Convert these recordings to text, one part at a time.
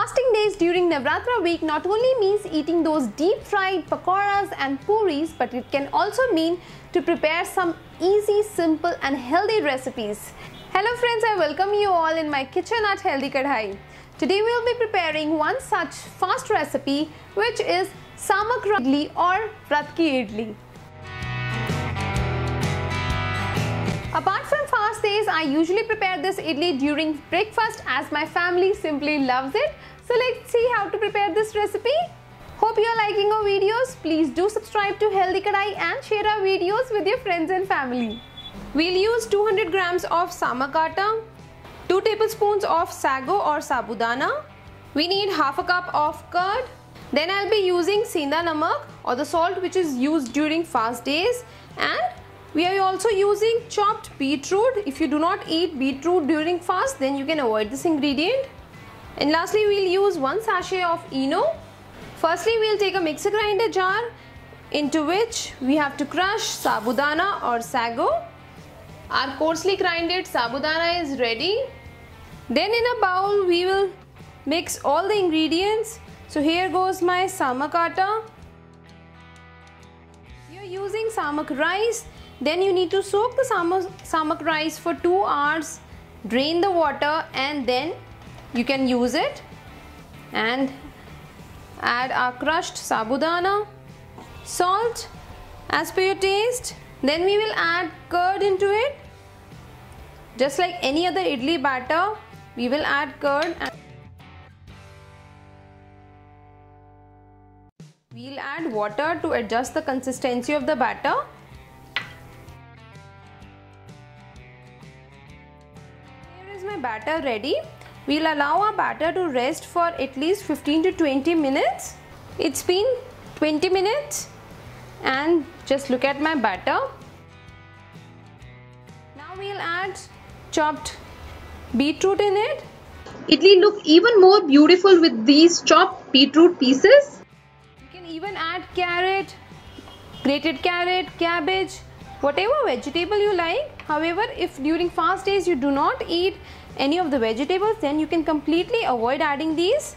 Fasting days during Navratri week not only means eating those deep fried pakoras and puris, but it can also mean to prepare some easy, simple and healthy recipes. Hello friends, I welcome you all in my kitchen at Healthy Kadhai. Today we will be preparing one such fast recipe, which is samak idli or vrat ki Idli. Apart from fast days, I usually prepare this idli during breakfast as my family simply loves it. So let's see how to prepare this recipe. Hope you are liking our videos. Please do subscribe to Healthy Kadhai and share our videos with your friends and family. We'll use 200 grams of samak atta, 2 tablespoons of sago or sabudana. We need half a cup of curd. Then I'll be using sendha namak or the salt which is used during fast days, and we are also using chopped beetroot. If you do not eat beetroot during fast, then you can avoid this ingredient. And lastly, we'll use 1 sachet of Eno. Firstly, we'll take a mixer grinder jar into which we have to crush sabudana or sago. Our coarsely grinded sabudana is ready. Then in a bowl, we will mix all the ingredients. So here goes my samak atta. You're using samak rice. Then you need to soak the samak rice for 2 hours, drain the water, and then you can use it. And add our crushed sabudana, salt as per your taste. Then we will add curd into it. Just like any other idli batter, we will add curd. We'll add water to adjust the consistency of the batter. Batter ready. We'll allow our batter to rest for at least 15 to 20 minutes. It's been 20 minutes and just look at my batter. Now we'll add chopped beetroot in it. Idli look even more beautiful with these chopped beetroot pieces. You can even add carrot, grated carrot, cabbage, whatever vegetable you like. However, if during fast days you do not eat any of the vegetables, then you can completely avoid adding these.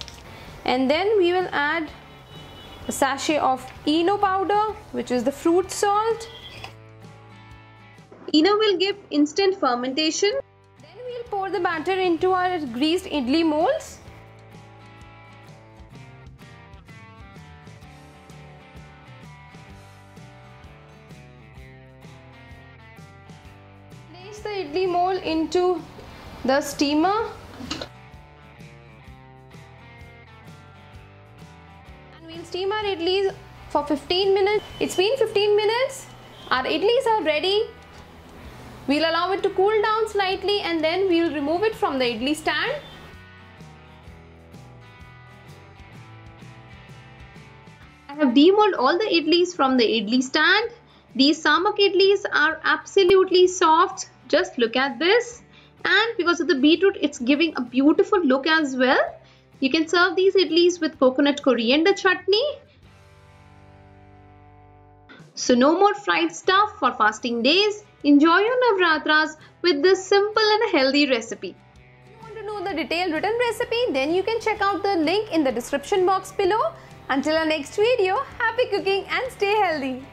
And then we will add a sachet of Eno powder, which is the fruit salt. Eno will give instant fermentation. Then we will pour the batter into our greased idli molds. Place the idli mold into the steamer and we'll steam our idlis for 15 minutes. It's been 15 minutes. Our idlis are ready. We'll allow it to cool down slightly and then we'll remove it from the idli stand. I have demolded all the idlis from the idli stand. These samak idlis are absolutely soft. Just look at this. And because of the beetroot, it's giving a beautiful look as well. You can serve these idlis with coconut coriander chutney. So no more fried stuff for fasting days. Enjoy your Navratras with this simple and healthy recipe. If you want to know the detailed written recipe, then you can check out the link in the description box below. Until our next video, happy cooking and stay healthy.